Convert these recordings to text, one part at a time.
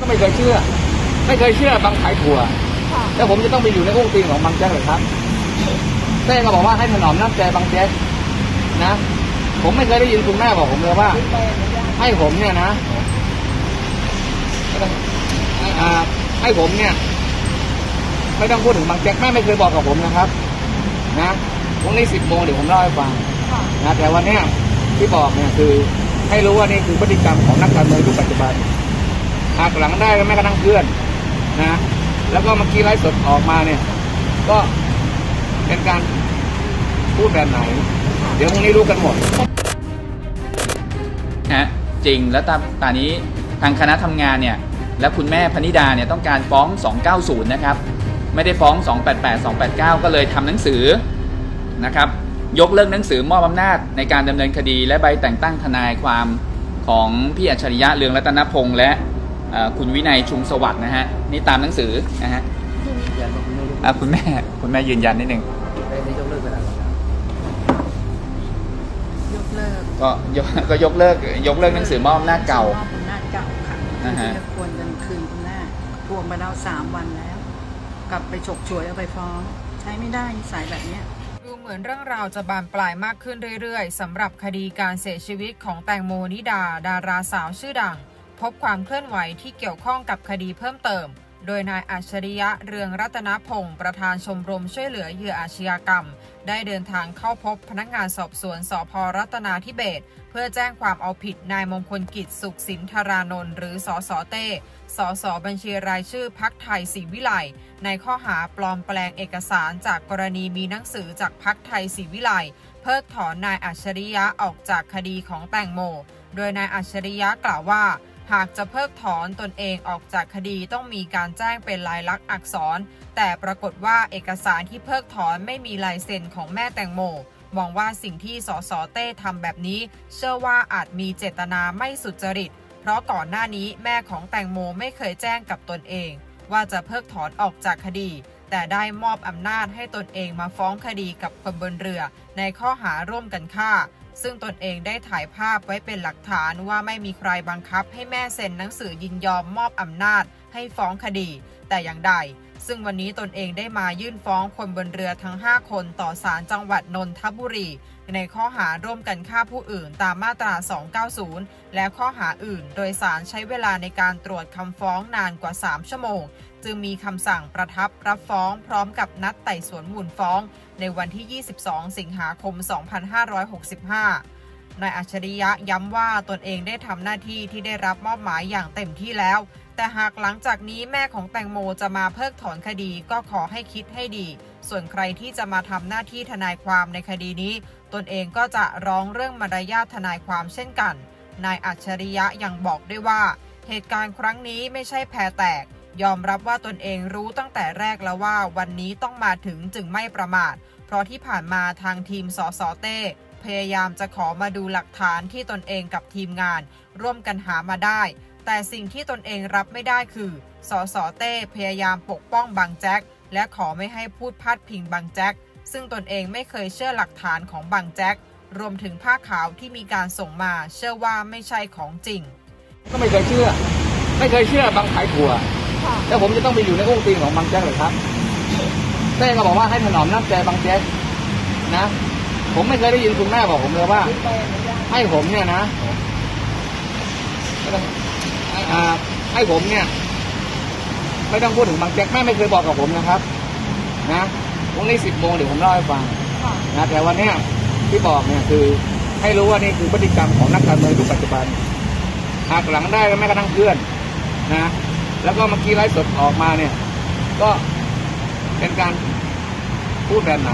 ก็ไม่เคยเชื่อบังขายถั่วแล้วผมจะต้องไปอยู่ในอุ้งตีนของบังแจ๊กเลยครับเต้ก็บอกว่าให้ถนอมน้ำใจบังแจ๊กนะผมไม่เคยได้ยินคุณแม่บอกผมเลยว่าให้ผมเนี่ยนะให้ผมเนี่ยไม่ต้องพูดถึงบังแจ๊กแม่ไม่เคยบอกกับผมนะครับนะพรุ่งนี้10 โมงเดี๋ยวผมเล่าให้ฟังนะแต่วันนี้ที่บอกเนี่ยคือให้รู้ว่านี่คือพฤติกรรมของนักการเมืองยุคปัจจุบันหากหลังได้แล้วแม่ก็นั่งเพื่อนนะแล้วก็เมื่อกี้ไลฟ์สดออกมาเนี่ยก็เป็นการพูดแบบไหนเดี๋ยวพรุ่งนี้รู้กันหมดฮะจริงแล้วตอนนี้ทางคณะทำงานเนี่ยและคุณแม่พนิดาเนี่ยต้องการฟ้อง290นะครับไม่ได้ฟ้อง288 289ก็เลยทำหนังสือนะครับยกเลิกหนังสือมอบอำนาจในการดำเนินคดีและใบแต่งตั้งทนายความของพี่อัจฉริยะเรืองรัตนพงษ์และคุณวินัยชุมสวัสดิ์นะฮะนี่ตามหนังสือนะฮะคุณแม่ยืนยันนิดนึงยกเลิกไปแล้วยกเลิกก็ยกเลิกหนังสือมอบอำนาจเก่าค่ะนะฮะควรจะคืนคุณแม่ทวงไปแล้ว3 วันแล้วกลับไปฉกฉวยเอาไปฟ้องใช้ไม่ได้นิสัยแบบเนี้ยดูเหมือนเรื่องราวจะบานปลายมากขึ้นเรื่อยๆสำหรับคดีการเสียชีวิตของแตงโมนิดาดาราสาวชื่อดังพบความเคลื่อนไหวที่เกี่ยวข้องกับคดีเพิ่มเติมโดยนายอัจฉริยะเรืองรัตนพงษ์ประธานชมรมช่วยเหลือเหยื่ออาชญากรรมได้เดินทางเข้าพบพนักงานสอบสวนสภ.รัตนาธิเบศรเพื่อแจ้งความเอาผิดนายมงคลกิจสุขสินธารานนท์หรือสส.เต้สส.บัญชีรายชื่อพรรคไทยศรีวิไลในข้อหาปลอมแปลงเอกสารจากกรณีมีหนังสือจากพรรคไทยศรีวิไลเพิกถอนนายอัจฉริยะออกจากคดีของแตงโมโดยนายอัจฉริยะกล่าวว่าหากจะเพิกถอนตนเองออกจากคดีต้องมีการแจ้งเป็นลายลักษณ์อักษรแต่ปรากฏว่าเอกสารที่เพิกถอนไม่มีลายเซ็นของแม่แตงโมมองว่าสิ่งที่สส.เต้ทำแบบนี้เชื่อว่าอาจมีเจตนาไม่สุจริตเพราะก่อนหน้านี้แม่ของแตงโมไม่เคยแจ้งกับตนเองว่าจะเพิกถอนออกจากคดีแต่ได้มอบอำนาจให้ตนเองมาฟ้องคดีกับคนบนเรือในข้อหาร่วมกันฆ่าซึ่งตนเองได้ถ่ายภาพไว้เป็นหลักฐานว่าไม่มีใครบังคับให้แม่เซ็นหนังสือยินยอมมอบอำนาจให้ฟ้องคดีแต่อย่างใดซึ่งวันนี้ตนเองได้มายื่นฟ้องคนบนเรือทั้ง5 คนต่อศาลจังหวัดนนทบุรีในข้อหาร่วมกันฆ่าผู้อื่นตามมาตรา 290และข้อหาอื่นโดยศาลใช้เวลาในการตรวจคำฟ้องนานกว่า3 ชั่วโมงจึงมีคำสั่งประทับรับฟ้องพร้อมกับนัดไต่สวนมูลฟ้องในวันที่22 สิงหาคม 2565นายอัจฉริยะย้ำว่าตนเองได้ทำหน้าที่ที่ได้รับมอบหมายอย่างเต็มที่แล้วแต่หากหลังจากนี้แม่ของแตงโมจะมาเพิกถอนคดีก็ขอให้คิดให้ดีส่วนใครที่จะมาทำหน้าที่ทนายความในคดีนี้ตนเองก็จะร้องเรื่องมารยาททนายความเช่นกันนายอัจฉริยะยังบอกด้วยว่าเหตุการณ์ครั้งนี้ไม่ใช่แพแตกยอมรับว่าตนเองรู้ตั้งแต่แรกแล้วว่าวันนี้ต้องมาถึงจึงไม่ประมาทเพราะที่ผ่านมาทางทีมสส.เต้พยายามจะขอมาดูหลักฐานที่ตนเองกับทีมงานร่วมกันหามาได้แต่สิ่งที่ตนเองรับไม่ได้คือสส.เต้พยายามปกป้องบังแจ๊กและขอไม่ให้พูดพาดพิงบังแจ๊กซึ่งตนเองไม่เคยเชื่อหลักฐานของบังแจ๊กรวมถึงผ้าขาวที่มีการส่งมาเชื่อว่าไม่ใช่ของจริงก็ไม่เคยเชื่อบังขายถั่วแล้วผมจะต้องไปอยู่ในอุ้งตีนของบังแจ๊กเลยครับเต้ก็บอกว่าให้ถนอมน้ำใจบังแจ๊กนะผมไม่เคยได้ยินคุณแม่บอกผมเลยว่าให้ผมเนี่ยนะให้ผมเนี่ยไม่ต้องพูดถึงบังแจ๊กแม่ไม่เคยบอกกับผมนะครับนะพรุ่งนี้10 โมงเดี๋ยวผมเล่าให้ฟังนะแต่วันนี้ที่บอกเนี่ยคือให้รู้ว่านี่คือพฤติกรรมของนักการเมืองยุคปัจจุบันหากหลังได้แล้วแม่ก็นั่งเพื่อนนะแล้วก็เมื่อกี้ไลฟ์สดออกมาเนี่ยก็เป็นการพูดแบบไหน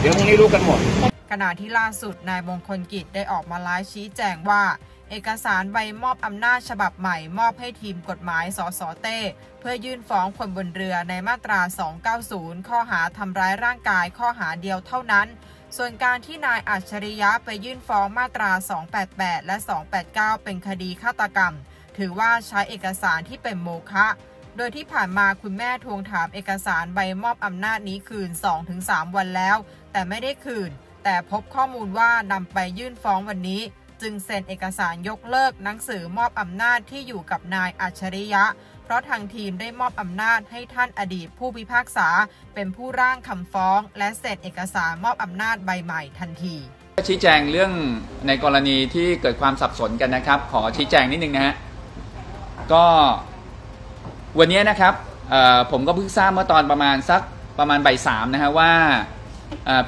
เดี๋ยวพรุ่งนี้รู้กันหมดขณะที่ล่าสุดนายมงคลกิจได้ออกมาไลฟ์ชี้แจงว่าเอกสารใบมอบอำนาจฉบับใหม่มอบให้ทีมกฎหมายสส.เต้เพื่อยื่นฟ้องคนบนเรือในมาตรา 290ข้อหาทำร้ายร่างกายข้อหาเดียวเท่านั้นส่วนการที่นายอัจฉริยะไปยื่นฟ้องมาตรา 288 และ 289เป็นคดีฆาตกรรมถือว่าใช้เอกสารที่เป็นโมฆะโดยที่ผ่านมาคุณแม่ทวงถามเอกสารใบมอบอำนาจนี้คืน 2-3 วันแล้วแต่ไม่ได้คืนแต่พบข้อมูลว่านำไปยื่นฟ้องวันนี้ จึงเซ็นเอกสารยกเลิกหนังสือมอบอำนาจที่อยู่กับนายอัจฉริยะเพราะทางทีมได้มอบอำนาจให้ท่านอดีตผู้พิพากษาเป็นผู้ร่างคำฟ้องและเซ็นเอกสารมอบอำนาจใบใหม่ทันทีชี้แจงเรื่องในกรณีที่เกิดความสับสนกันนะครับขอชี้แจงนิดนึงนะฮะก็วันนี้นะครับผมก็เพิ่งทราบเมื่อตอนประมาณบ่ายสามนะฮะว่า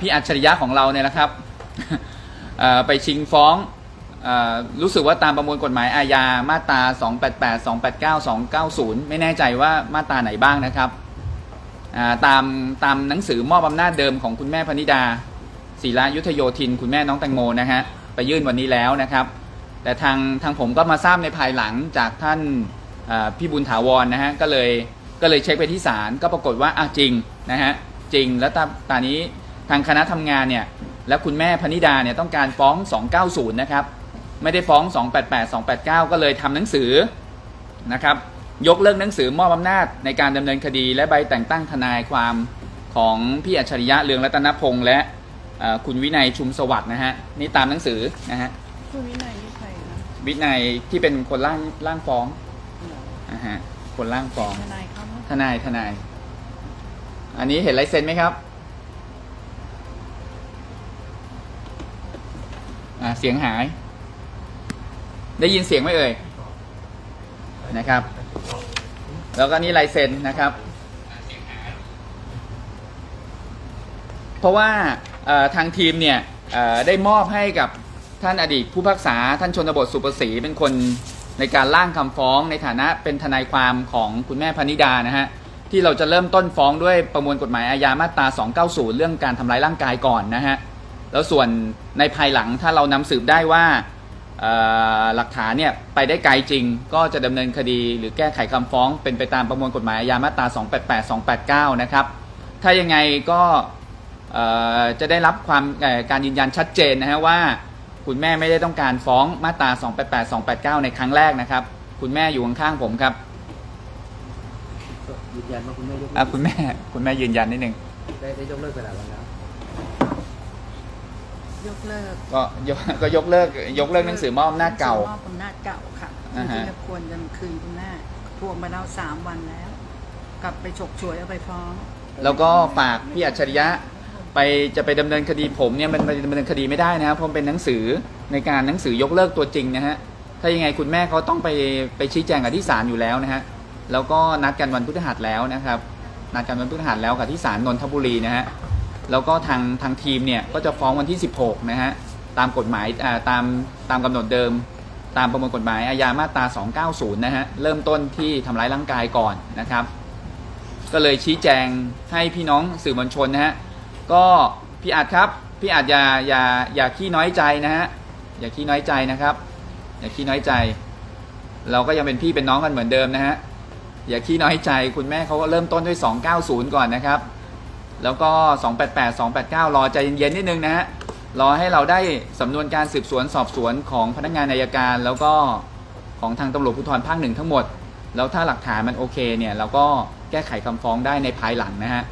พี่อัจฉริยะของเราเนี่ยนะครับไปชิงฟ้องรู้สึกว่าตามประมวลกฎหมายอาญามาตรา288 289 290ไม่แน่ใจว่ามาตราไหนบ้างนะครับตามหนังสือมอบอำนาจเดิมของคุณแม่พนิดาศิระยุทธโยธินคุณแม่น้องแตงโมนะฮะไปยื่นวันนี้แล้วนะครับแต่ทางผมก็มาทราบในภายหลังจากท่านพี่บุญถาวร นะฮะก็เลยเช็คไปที่ศาลก็ปรากฏว่าจริงนะฮะจริงแล้วตอนนี้ทางคณะทำงานเนี่ยและคุณแม่พนิดาเนี่ยต้องการฟ้อง290นะครับไม่ได้ฟ้อง288 289ก็เลยทำหนังสือนะครับยกเลิกหนังสือมอบอำนาจในการดำเนินคดีและใบแต่งตั้งทนายความของพี่อัจฉริยะเรืองรัตนพงษ์และคุณวินัยชุมสวัสดิ์นะฮะนี่ตามหนังสือนะฮะคุณวินัยใครนะวินัยที่เป็นคนร่างฟ้องนะฮะคนร่างฟ้องทนายอันนี้เห็นลายเซ็นไหมครับเสียงหายได้ยินเสียงไหมเอ่ยนะครับแล้วก็นี่ลายเซ็นนะครับเพราะว่าทางทีมเนี่ยได้มอบให้กับท่านอดีตผู้พิพากษาท่านชนบทสุประศรีเป็นคนในการร่างคำฟ้องในฐานะเป็นทนายความของคุณแม่พนิดานะฮะที่เราจะเริ่มต้นฟ้องด้วยประมวลกฎหมายอาญามาตรา290เรื่องการทำร้ายร่างกายก่อนนะฮะแล้วส่วนในภายหลังถ้าเรานำสืบได้ว่าหลักฐานเนี่ยไปได้ไกลจริงก็จะดำเนินคดีหรือแก้ไขคำฟ้องเป็นไปตามประมวลกฎหมายอาญามาตรา288 289นะครับถ้ายังไงก็จะได้รับการยืนยันชัดเจนนะฮะว่าคุณแม่ไม่ได้ต้องการฟ้องมาตรา288 289ในครั้งแรกนะครับคุณแม่อยู่ข้างๆผมครับยืนยันว่าคุณแม่ยืนยันนิดนึงได้ยกเลิกไปแล้วนะยกเลิกก็ยกเลิกหนังสือมอบอำนาจเก่ามอบอำนาจเก่าค่ะที่ควรจะคืนคุณแม่ทวงมาแล้ว3 วันแล้วกลับไปฉกฉวยเอาไปฟ้องแล้วก็ฝากพี่อัจฉริยะจะไปดำเนินคดีผมเนี่ยมันไปดำเนินคดีไม่ได้นะครับผมเป็นหนังสือในการหนังสือยกเลิกตัวจริงนะฮะถ้ายังไงคุณแม่เขาต้องไปชี้แจงกับที่ศาลอยู่แล้วนะฮะแล้วก็นัดกันวันพฤหัสแล้วนะครับนัดกันวันพฤหัสแล้วกับที่ศาลนนทบุรีนะฮะแล้วก็ทางทีมเนี่ยก็จะฟ้องวันที่16นะฮะตามกฎหมายตามกำหนดเดิมตามประมวลกฎหมายอาญามาตรา290นะฮะเริ่มต้นที่ทำร้ายร่างกายก่อนนะครับก็เลยชี้แจงให้พี่น้องสื่อมวลชนนะฮะก็พี่อาจครับพี่อาจอย่าขี้น้อยใจนะฮะอย่าขี้น้อยใจนะครับอย่าขี้น้อยใจเราก็ยังเป็นพี่เป็นน้องกันเหมือนเดิมนะฮะอย่าขี้น้อยใจคุณแม่เขาก็เริ่มต้นด้วย290ก่อนนะครับแล้วก็288 289รอใจเย็นๆนิดนึงนะฮะรอให้เราได้สำนวนการสืบสวนสอบสวนของพนักงานอัยการแล้วก็ของทางตำรวจภูธรภาค 1ทั้งหมดแล้วถ้าหลักฐานมันโอเคเนี่ยเราก็แก้ไขคำฟ้องได้ในภายหลังนะฮะ